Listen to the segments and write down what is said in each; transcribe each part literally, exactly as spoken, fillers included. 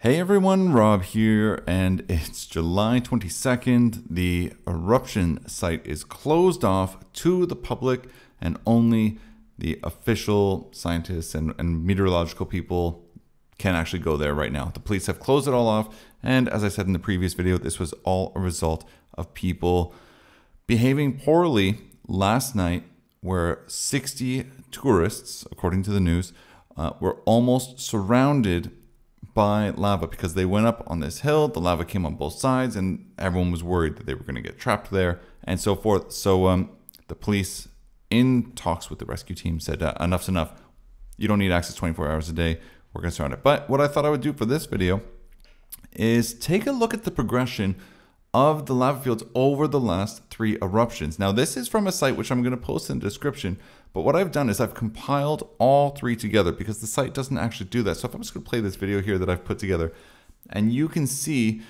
Hey everyone, Rob here, and it's July twenty-second. The eruption site is closed off to the public, and only the official scientists and, and meteorological people can actually go there right now. The police have closed it all off, and as I said in the previous video, this was all a result of people behaving poorly last night, where sixty tourists, according to the news, uh, were almost surrounded by lava because they went up on this hill. The lava came on both sides and everyone was worried that they were going to get trapped there and so forth. So um, the police, in talks with the rescue team, said uh, enough's enough. You don't need access twenty-four hours a day. We're going to surround it. But what I thought I would do for this video is take a look at the progression of the lava fields over the last three eruptions. Now this is from a site which I'm going to post in the description, but what I've done is I've compiled all three together because the site doesn't actually do that. So if I'm just going to play this video here that I've put together, and you can see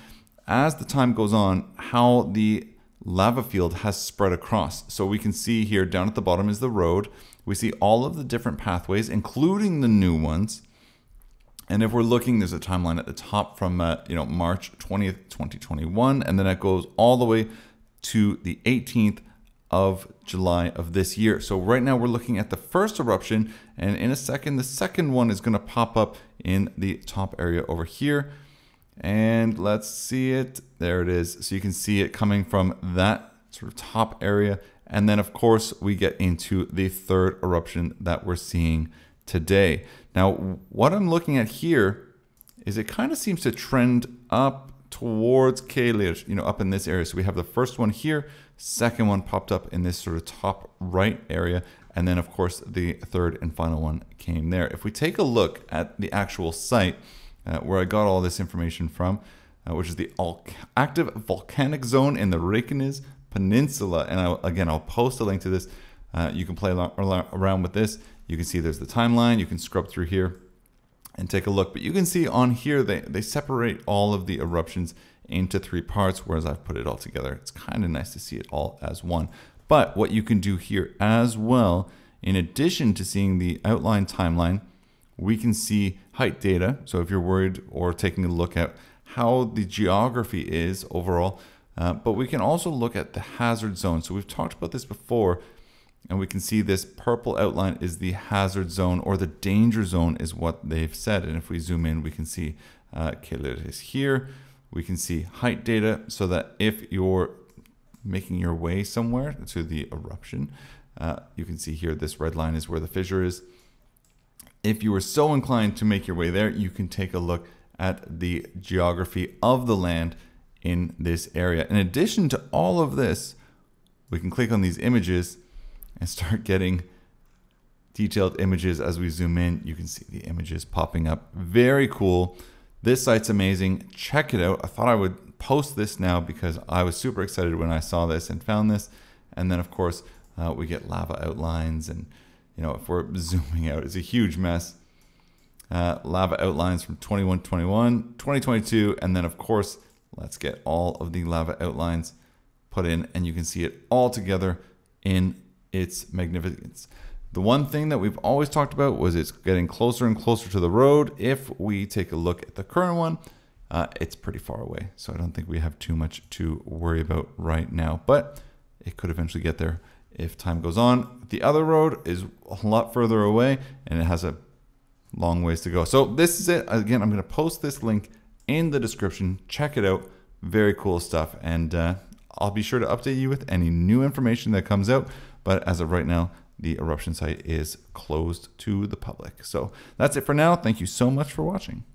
as the time goes on how the lava field has spread across. So we can see here down at the bottom is the road. We see all of the different pathways, including the new ones. And if we're looking, there's a timeline at the top from uh, you know, March twentieth, twenty twenty-one, and then it goes all the way to the eighteenth of July of this year. So right now we're looking at the first eruption, and in a second, the second one is going to pop up in the top area over here. And let's see it. There it is. So you can see it coming from that sort of top area. And then of course we get into the third eruption that we're seeing today. Now, what I'm looking at here is it kind of seems to trend up towards Keilir, you know, up in this area. So we have the first one here, second one popped up in this sort of top right area, and then of course the third and final one came there. If we take a look at the actual site uh, where I got all this information from, uh, which is the active volcanic zone in the Reykjanes Peninsula, and I'll, again, I'll post a link to this. Uh, you can play around with this. You can see there's the timeline. You can scrub through here and take a look. But you can see on here, they, they separate all of the eruptions into three parts, whereas I've put it all together. It's kind of nice to see it all as one. But what you can do here as well, in addition to seeing the outline timeline, we can see height data. So if you're worried or taking a look at how the geography is overall, uh, but we can also look at the hazard zone. So we've talked about this before, and we can see this purple outline is the hazard zone, or the danger zone is what they've said. And if we zoom in, we can see uh, Keilir is here. We can see height data, so that if you're making your way somewhere to the eruption, uh, you can see here this red line is where the fissure is. If you were so inclined to make your way there, you can take a look at the geography of the land in this area. In addition to all of this, we can click on these images and start getting detailed images. As we zoom in, you can see the images popping up. Very cool. This site's amazing. Check it out. I thought I would post this now because I was super excited when I saw this and found this. And then of course, uh, we get lava outlines, and you know, if we're zooming out, it's a huge mess. Uh, lava outlines from twenty-one twenty-one, twenty twenty-two, and then of course, let's get all of the lava outlines put in, and you can see it all together in its magnificence. The one thing that we've always talked about was it's getting closer and closer to the road. If we take a look at the current one, uh, it's pretty far away. So I don't think we have too much to worry about right now, but it could eventually get there if time goes on. The other road is a lot further away and it has a long ways to go. So this is it. Again, I'm going to post this link in the description. Check it out. Very cool stuff. And uh, I'll be sure to update you with any new information that comes out. But as of right now, the eruption site is closed to the public. So that's it for now. Thank you so much for watching.